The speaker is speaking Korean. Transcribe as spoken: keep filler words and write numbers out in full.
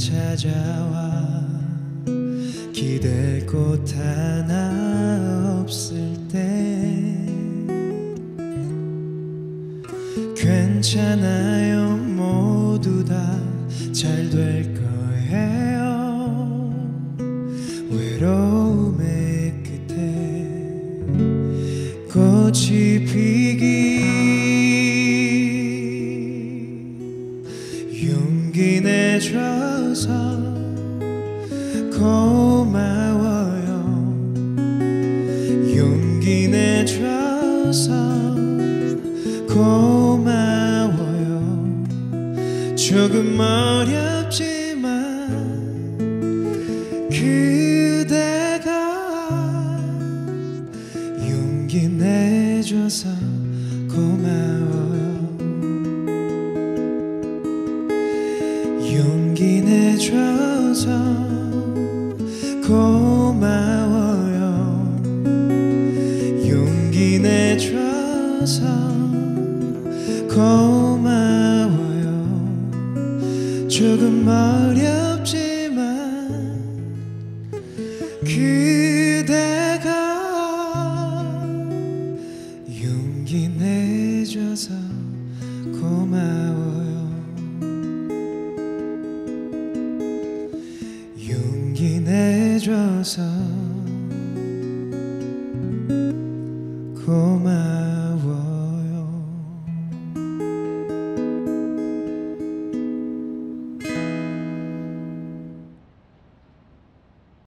찾아와 기댈 곳 하나 없을 때 괜찮아요, 모두 다 잘 될 거예요. 외로움의 끝에 꽃이 피기 용기 내줘서 고마워요. 용기 내줘서 고마워요. 조금 어렵지만 그대가 용기 내줘서 고마워요. 용기 내줘서 고마워요. 용기 내줘서 고마워요. 조금 어렵지만 그대가 용기 내줘서 고마워요. 용기 내줘서